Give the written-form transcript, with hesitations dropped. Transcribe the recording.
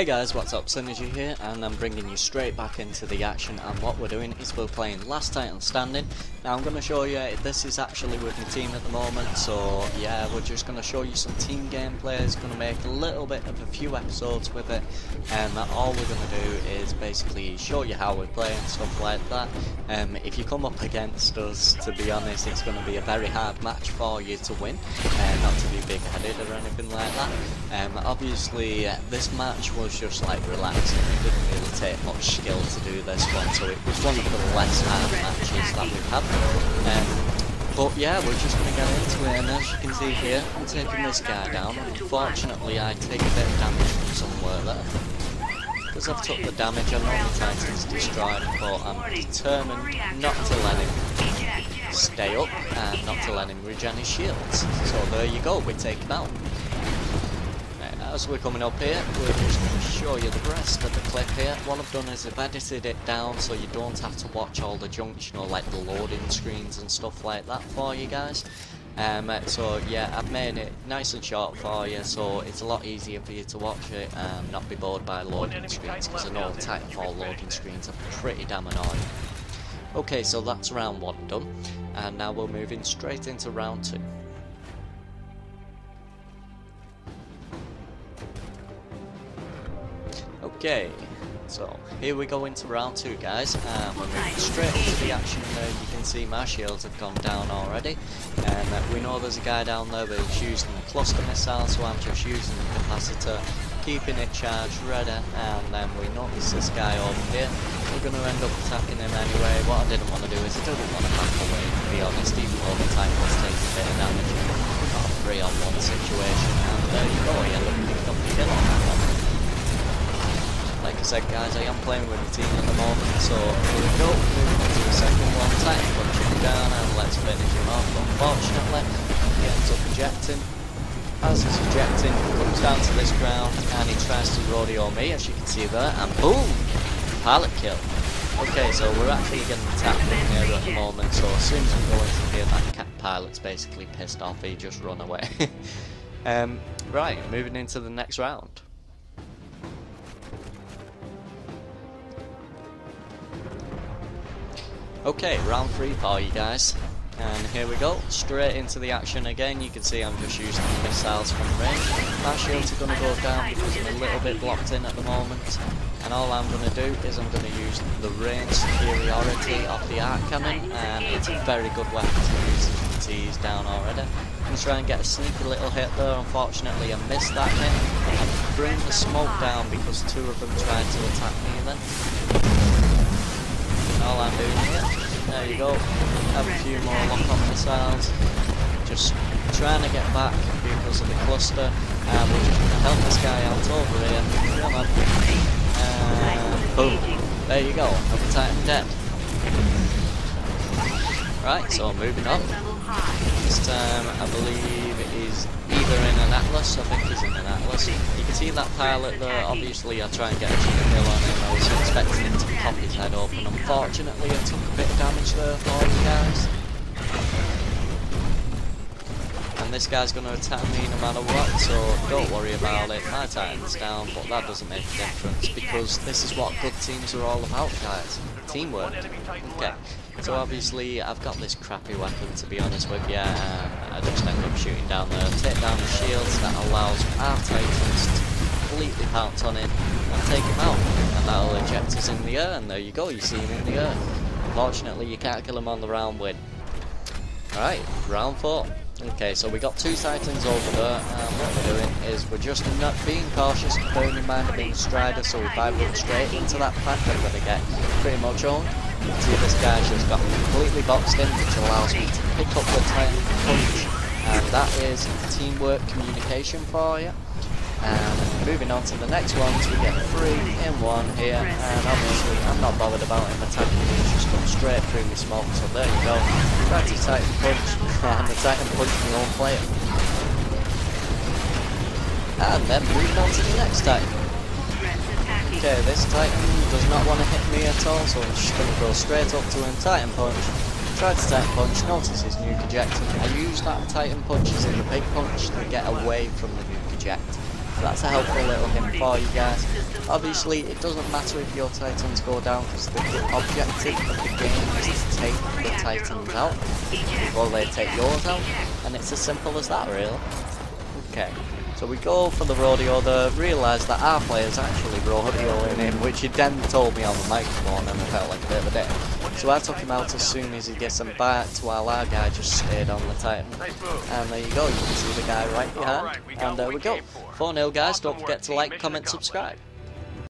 Hey guys, what's up, Synergy here, and I'm bringing you straight back into the action. And what we're doing is we're playing Last Titan Standing. Now I'm going to show you, this is actually with my team at the moment, so yeah, we're just going to show you some team gameplay. It's going to make a little bit of a few episodes with it, and all we're going to do is basically show you how we play and stuff like that. If you come up against us, to be honest, it's going to be a very hard match for you to win, not to be big headed or anything like that. Obviously this match was just like relaxing, it didn't really take much skill to do this one, so it was one of the less hard matches that we've had. But yeah, we're just going to get into it, and as you can see here, I'm taking this guy down. Unfortunately, I take a bit of damage from somewhere that I think, because I've took the damage, I know the Titan's destroyed, but I'm determined not to let him stay up and not to let him regen his shields. So there you go, we take him out. As we're coming up here, we're just going to show you the rest of the clip here. What I've done is I've edited it down so you don't have to watch all the junction or like the loading screens and stuff like that for you guys. So yeah, I've made it nice and short for you, so it's a lot easier for you to watch it and not be bored by loading screens, because I know Titanfall loading screens are pretty damn annoying. Okay, so that's round one done, and now we're moving straight into round two. Okay, so here we go into round two, guys, and we're moving straight into the action there. You can see my shields have gone down already, and we know there's a guy down there that's using the cluster missile, so I'm just using the capacitor, keeping it charged ready, and then we notice this guy over here. We're going to end up attacking him anyway. What I didn't want to do is I didn't want to back away, to be honest, even though the Titan's taking a bit of damage. We've got a 3-on-1 situation, and there you go, you end up picking up the kill on that one. Like I said, guys, I am playing with the team at the moment, so here we go, moving on to the second one. Titan punching him down, and let's finish him off. Unfortunately, he ends up ejecting. As he's ejecting, he comes down to this ground, and he tries to rodeo me, as you can see there, and boom! Pilot kill. Okay, so we're actually getting attacked from here at the moment, so as soon as we go into here, that cat pilot's basically pissed off, he just run away. Right, moving into the next round. Okay, round 3 for you guys, and here we go, straight into the action again. You can see I'm just using the missiles from range. My shields are going to go down because I'm a little bit blocked in at the moment, and all I'm going to do is I'm going to use the range superiority of the Arc Cannon, and it's a very good weapon to use as you can see down already. I'm going to try and get a sneaky little hit there. Unfortunately I missed that hit, and bring the smoke down because two of them tried to attack me then. All I'm doing here, there you go, have a few more lock-on missiles, just trying to get back because of the cluster, and we're just going to help this guy out over here. Come on, boom, there you go, have a Titan dead. Right, so moving on, this time I believe he's either in an Atlas, I think he's in an Atlas. You can see that pilot there, obviously I try and get a cheaper kill on him, I was expecting him to pop his head open. Unfortunately I took a bit of damage there for you guys. And this guy's going to attack me no matter what, so don't worry about it. My Titan's down, but that doesn't make a difference, because this is what good teams are all about, guys. Teamwork. Okay. So obviously I've got this crappy weapon, to be honest with you, and I just end up shooting down there. Take down the shields, that allows our Titans to completely pounce on him and take him out, and that'll eject us in the air, and there you go, you see him in the air. Unfortunately you can't kill him on the round win. Alright, round 4. Okay, so we got two Titans over there, and what we're doing is we're just not being cautious, bearing in mind I'm being Strider, so if I run straight into that pack I'm going to get pretty much owned. You can see this guy's just got completely boxed in, which allows me to pick up the Titan punch, and that is teamwork communication for you. And moving on to the next ones, we get 3 in 1 here, and obviously I'm not bothered about him attacking me, he's just gone straight through my smoke, so there you go. Try to Titan punch, and the Titan punch my own player. And then moving on to the next Titan. Okay, this Titan does not want to hit me at all, so I'm just going to go straight up to him, Titan punch, try to Titan punch, notice his Nuke Eject. I use that Titan punch as in the big punch to get away from the Nuke Eject, So that's a helpful little hint for you guys. Obviously, it doesn't matter if your Titans go down, because the objective of the game is to take the Titans out before they take yours out, and it's as simple as that, really. Okay, so we go for the rodeo there, realise that our player's actually rodeoing him, which he then told me on the microphone, and I felt like a bit of a dick. So I took him out as soon as he gets him back, while our guy just stayed on the Titan. And there you go, you can see the guy right behind, and there we go. 4-0 guys, don't forget to like, comment, subscribe.